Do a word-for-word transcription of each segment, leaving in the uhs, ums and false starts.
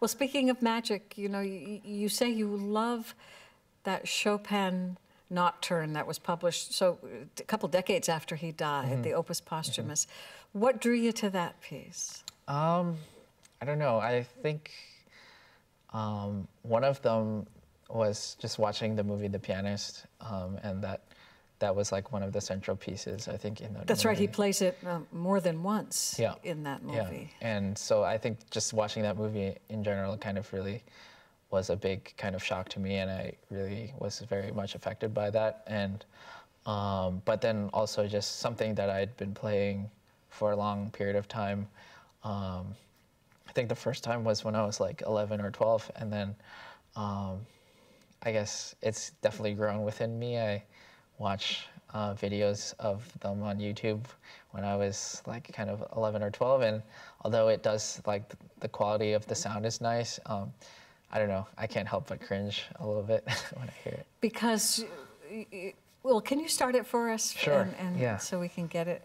Well, speaking of magic, you know, you, you say you love that Chopin Nocturne that was published so a couple decades after he died, mm-hmm. the Opus Posthumous. Mm-hmm. What drew you to that piece? Um, I don't know. I think um, one of them was just watching the movie The Pianist, um, and that that was like one of the central pieces, I think, in that That's movie. Right. He plays it uh, more than once yeah. in that movie. Yeah. And so I think just watching that movie in general kind of really was a big kind of shock to me, and I really was very much affected by that. And um, but then also just something that I'd been playing for a long period of time. Um, I think the first time was when I was like eleven or twelve, and then um, I guess it's definitely grown within me. I watch uh, videos of them on YouTube when I was like kind of eleven or twelve, and although it does like th the quality of the sound is nice, um, I don't know, I can't help but cringe a little bit when I hear it. Because, well, can you start it for us? Sure, and, and yeah. So we can get it.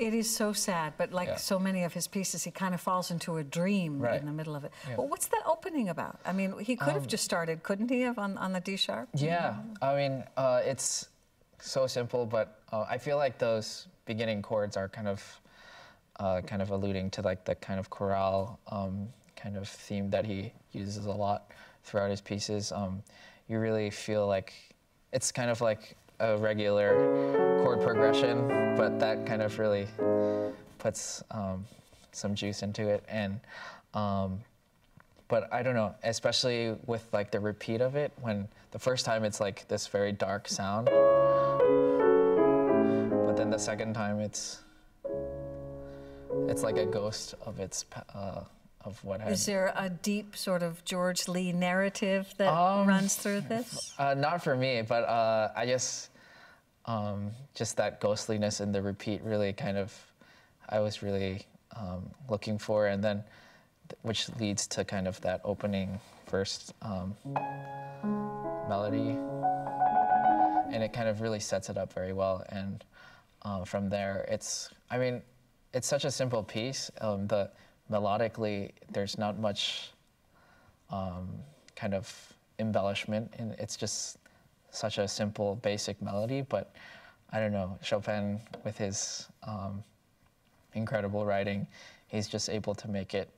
It is so sad, but like yeah. so many of his pieces, he kind of falls into a dream right. in the middle of it. Yeah. Well, what's that opening about? I mean, he could um, have just started, couldn't he, have on, on the D sharp? Yeah, I mean, uh, it's so simple, but uh, I feel like those beginning chords are kind of uh, kind of alluding to like the kind of chorale um, kind of theme that he uses a lot throughout his pieces. Um, you really feel like it's kind of like a regular chord progression, but that kind of really puts um, some juice into it. And um, but I don't know, especially with like the repeat of it, when the first time it's like this very dark sound, but then the second time it's it's like a ghost of its uh, of what happened. Is there a deep sort of George Li narrative that um, runs through this? Uh, not for me, but uh, I guess um, just that ghostliness in the repeat really kind of I was really um, looking for, and then th which leads to kind of that opening first um, melody, and it kind of really sets it up very well. And uh, from there, it's I mean, it's such a simple piece. Um, the Melodically, there's not much um, kind of embellishment, and it's just such a simple, basic melody. But I don't know, Chopin, with his um, incredible writing, he's just able to make it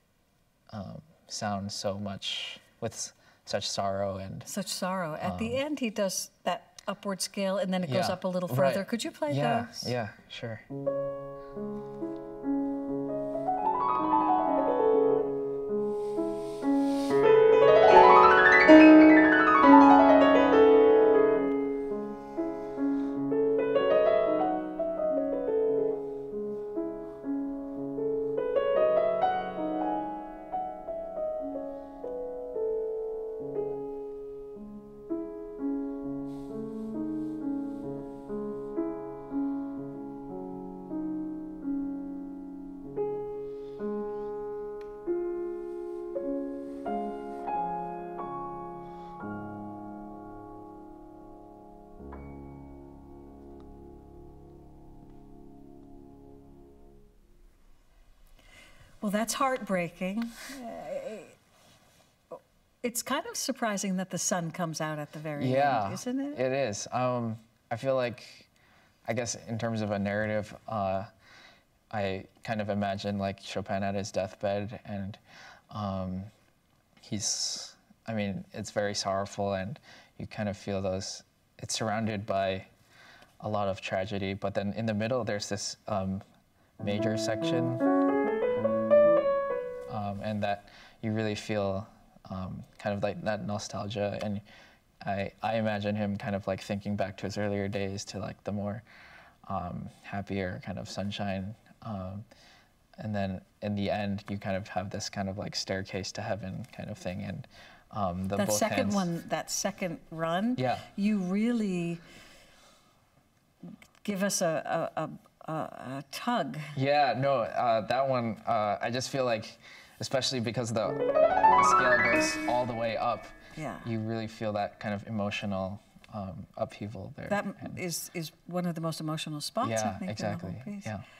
um, sound so much with such sorrow and such sorrow. At um, the end, he does that upward scale, and then it yeah, goes up a little further. Right. Could you play yeah, those? Yeah, sure. Well, that's heartbreaking. It's kind of surprising that the sun comes out at the very yeah, end, isn't it? It is. Um, I feel like, I guess in terms of a narrative, uh, I kind of imagine like Chopin at his deathbed, and um, he's, I mean, it's very sorrowful, and you kind of feel those, it's surrounded by a lot of tragedy, but then in the middle there's this um, major section, um, and that you really feel um, kind of like that nostalgia, and I, I imagine him kind of like thinking back to his earlier days, to like the more um, happier kind of sunshine, um, and then in the end you kind of have this kind of like staircase to heaven kind of thing, and um, the that second hands, one, that second run, yeah, you really give us a a, a, a tug. Yeah, no, uh, that one, uh, I just feel like, especially because the, the scale goes all the way up, yeah, you really feel that kind of emotional um, upheaval there. That and is, is one of the most emotional spots, yeah, I think, exactly, in the whole piece. Yeah, exactly.